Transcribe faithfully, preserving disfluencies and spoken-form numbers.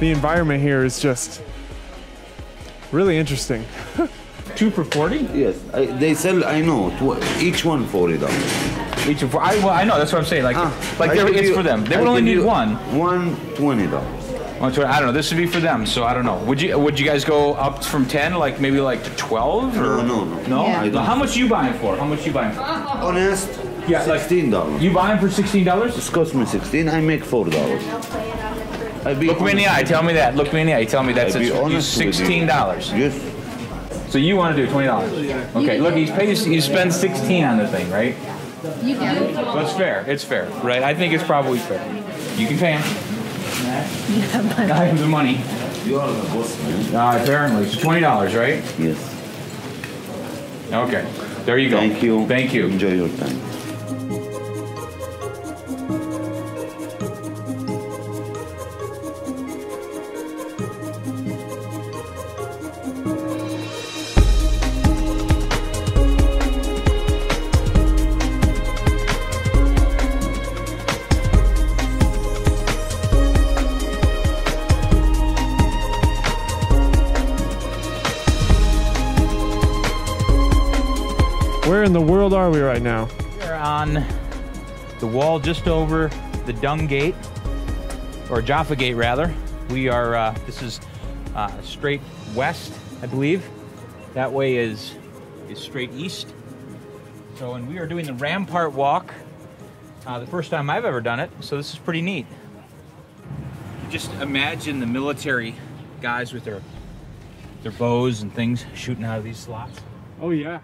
the environment here is just really interesting. Two for forty? Yes, I, they sell. I know each one forty dollars. Each for I well, I know that's what I'm saying. Like, ah, like it's you, for them. They would I only need one. One twenty dollars. I don't know. This would be for them, so I don't know. Would you would you guys go up from ten, like maybe like to twelve? Or? No, no, no. No. Yeah. I don't. How much you buying for? How much you buying for? Honest. Yeah, sixteen dollars. Like, you buy them for sixteen dollars? It cost me sixteen. I make four dollars. Look me in the eye. Tell me that. Look me in the eye. Tell me that's sixteen dollars. Yes. So you want to do twenty dollars? Okay. Look, he's paid. You spend sixteen on the thing, right? You do. So it's fair. It's fair, right? I think it's probably fair. You can pay him. You have money. I have the money. You are the boss, man. Uh, apparently. So twenty dollars, right? Yes. Okay. There you go. Thank you. Thank you. Enjoy your time. Where in the world are we right now? We're on the wall just over the Dung Gate, or Jaffa Gate rather. We are, uh, this is uh, straight west, I believe. That way is, is straight east. So, and we are doing the Rampart Walk, uh, the first time I've ever done it, so this is pretty neat. Just imagine the military guys with their, their bows and things shooting out of these slots. Oh yeah.